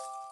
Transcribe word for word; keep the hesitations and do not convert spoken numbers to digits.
You